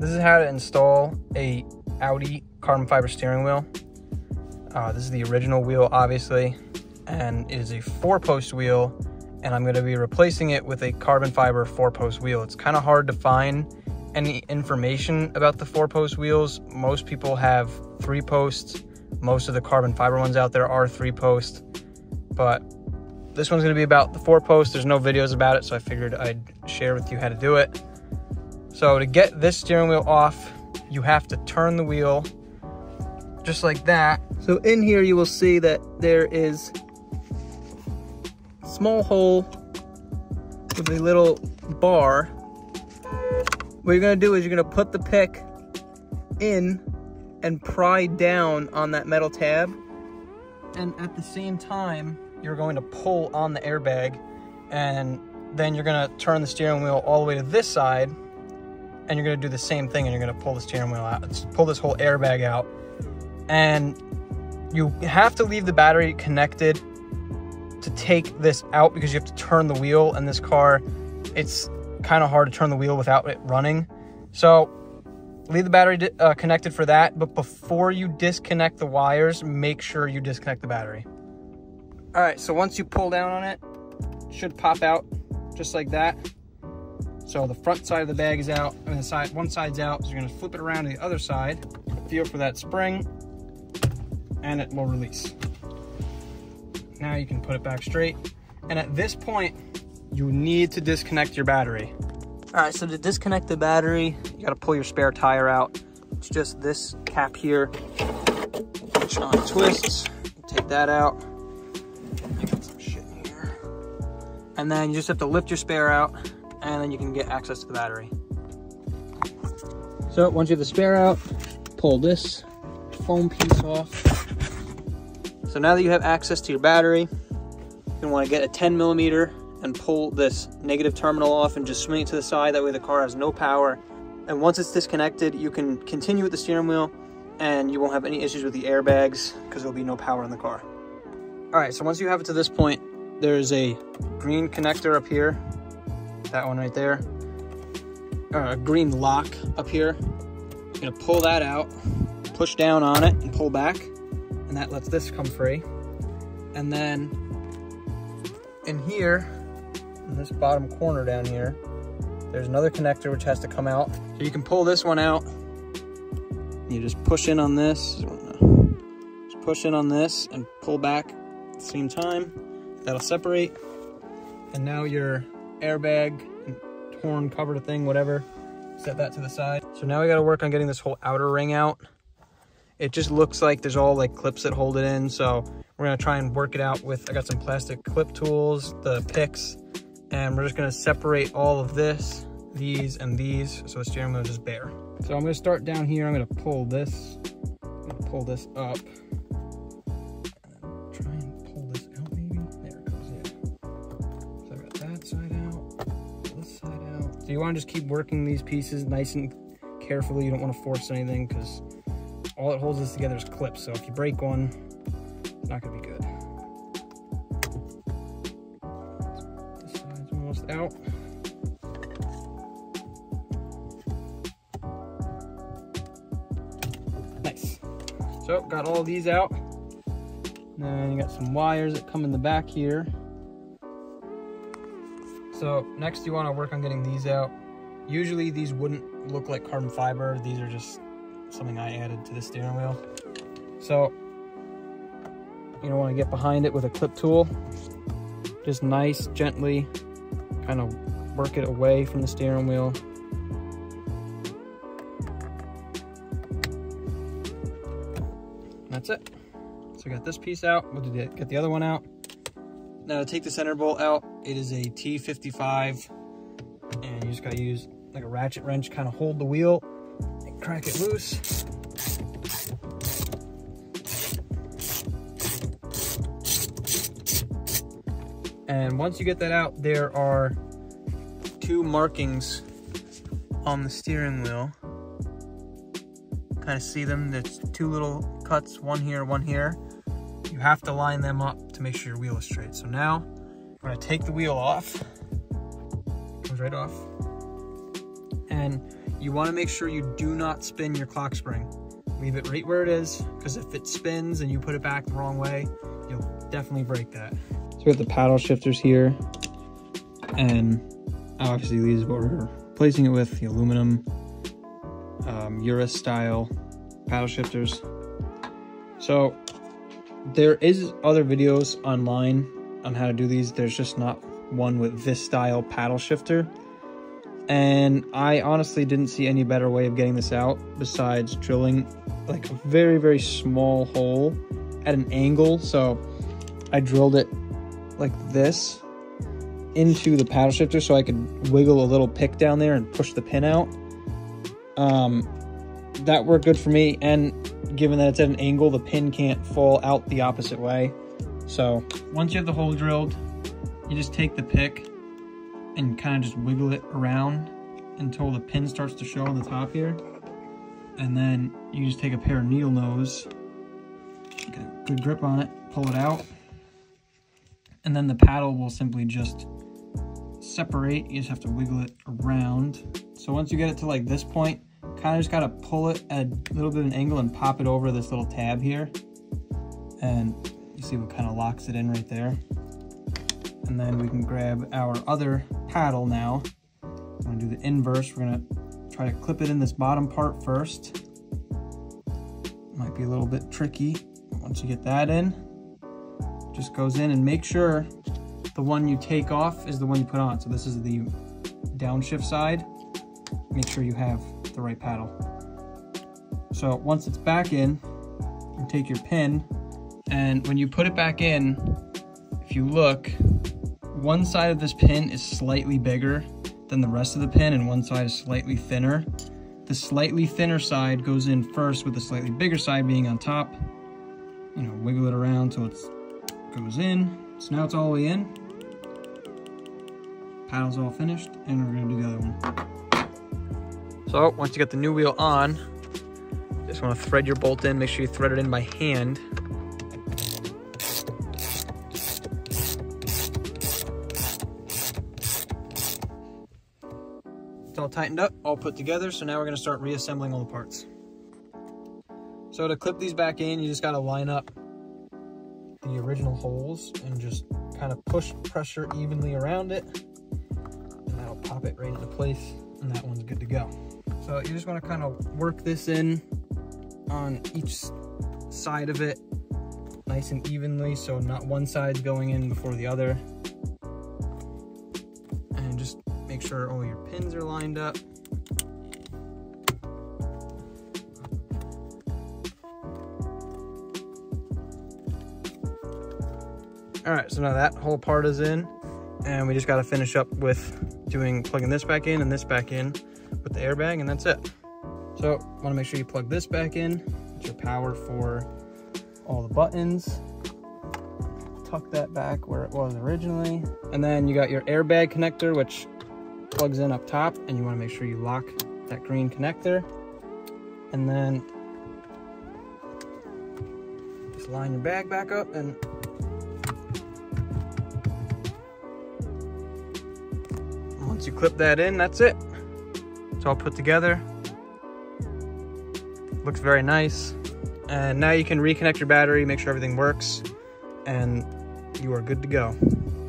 This is how to install a Audi carbon fiber steering wheel. This is the original wheel, obviously, and it is a 4-post wheel, and I'm going to be replacing it with a carbon fiber 4-post wheel. It's kind of hard to find any information about the 4-post wheels. Most people have 3-posts. Most of the carbon fiber ones out there are 3-post, but this one's going to be about the 4-post. There's no videos about it, so I figured I'd share with you how to do it. So to get this steering wheel off, you have to turn the wheel just like that. So in here you will see that there is a small hole with a little bar. What you're going to do is you're going to put the pick in and pry down on that metal tab, and at the same time you're going to pull on the airbag, and then you're going to turn the steering wheel all the way to this side, and you're going to do the same thing, and you're going to pull the steering wheel out. Let's pull this whole airbag out, and you have to leave the battery connected to take this out because you have to turn the wheel, and this car, it's kind of hard to turn the wheel without it running. So leave the battery connected for that, but before you disconnect the wires, make sure you disconnect the battery. All right, so once you pull down on it, it should pop out just like that. So the front side of the bag is out, and the side, one side's out, so you're gonna flip it around to the other side, feel for that spring, and it will release. Now you can put it back straight, and at this point, you need to disconnect your battery. All right, so to disconnect the battery, you gotta pull your spare tire out. It's just this cap here, which twists. Take that out. I got some shit in here. And then you just have to lift your spare out, and then you can get access to the battery. So once you have the spare out, pull this foam piece off. So now that you have access to your battery, you're gonna wanna get a 10mm and pull this negative terminal off and just swing it to the side. That way the car has no power. And once it's disconnected, you can continue with the steering wheel and you won't have any issues with the airbags because there'll be no power in the car. All right, so once you have it to this point, there's a green connector up here. That one right there. A green lock up here. You're gonna pull that out, push down on it and pull back. And that lets this come free. And then in here, in this bottom corner down here, there's another connector which has to come out. So you can pull this one out. You just push in on this. Just push in on this and pull back at the same time. That'll separate. And now your airbag and horn cover thing, whatever, set that to the side. So now we gotta work on getting this whole outer ring out. It just looks like there's all like clips that hold it in. So we're gonna try and work it out with, I got some plastic clip tools, the picks, and we're just gonna separate all of this, these, and these, so the steering wheel is just bare. So I'm gonna start down here, I'm gonna pull this up. And try and pull this out maybe, there it goes, yeah. So I got that side out, this side out. So you wanna just keep working these pieces nice and carefully, you don't wanna force anything, because all it holds this together is clips, so if you break one, it's not gonna be good. This side's almost out. Nice. So, got all these out. Then you got some wires that come in the back here. So, next you wanna work on getting these out. Usually these wouldn't look like carbon fiber. These are just something I added to the steering wheel. So, you don't want to get behind it with a clip tool. Just nice, gently, kind of work it away from the steering wheel. That's it. So we got this piece out. We'll get the other one out. Now to take the center bolt out, it is a T55, and you just gotta use like a ratchet wrench, kind of hold the wheel and crack it loose. And once you get that out, there are 2 markings on the steering wheel. Kind of see them, there's 2 little cuts, one here, one here. You have to line them up to make sure your wheel is straight. So now, I'm gonna take the wheel off. It comes right off. And You want to make sure you do not spin your clock spring. Leave it right where it is, because if it spins and you put it back the wrong way, you'll definitely break that. So we got the paddle shifters here, and obviously these are what we're replacing it with, the aluminum Urus style paddle shifters. So there is other videos online on how to do these. There's just not one with this style paddle shifter. And I honestly didn't see any better way of getting this out besides drilling like a very, very small hole at an angle. So I drilled it like this into the paddle shifter so I could wiggle a little pick down there and push the pin out. That worked good for me. And given that it's at an angle, the pin can't fall out the opposite way. So once you have the hole drilled, you just take the pick and kind of just wiggle it around until the pin starts to show on the top here. And then you just take a pair of needle nose, get a good grip on it, pull it out. And then the paddle will simply just separate. You just have to wiggle it around. So once you get it to like this point, kind of just gotta pull it at a little bit of an angle and pop it over this little tab here. And you see what kind of locks it in right there. And then we can grab our other paddle now. I'm gonna do the inverse. We're gonna try to clip it in this bottom part first. Might be a little bit tricky. Once you get that in, just goes in, and make sure the one you take off is the one you put on. So this is the downshift side. Make sure you have the right paddle. So once it's back in, you take your pin, and when you put it back in, if you look, one side of this pin is slightly bigger than the rest of the pin and one side is slightly thinner. The slightly thinner side goes in first, with the slightly bigger side being on top. You know, wiggle it around till it goes in. So now it's all the way in. Paddle's all finished, and we're gonna do the other one. So once you get the new wheel on, just wanna thread your bolt in. Make sure you thread it in by hand. All tightened up, all put together. So now we're going to start reassembling all the parts. So to clip these back in, you just got to line up the original holes and just kind of push pressure evenly around it, and that'll pop it right into place, and that one's good to go. So you just want to kind of work this in on each side of it nice and evenly, so not one side's going in before the other. Make sure all your pins are lined up. All right, so now that whole part is in, and we just got to finish up with plugging this back in and this back in with the airbag, and that's it. So want to make sure you plug this back in. It's your power for all the buttons. Tuck that back where it was originally, and then you got your airbag connector, which plugs in up top, and you want to make sure you lock that green connector, and then just line your bag back up, and once you clip that in, that's it. It's all put together. Looks very nice. And now you can reconnect your battery, make sure everything works, and you are good to go.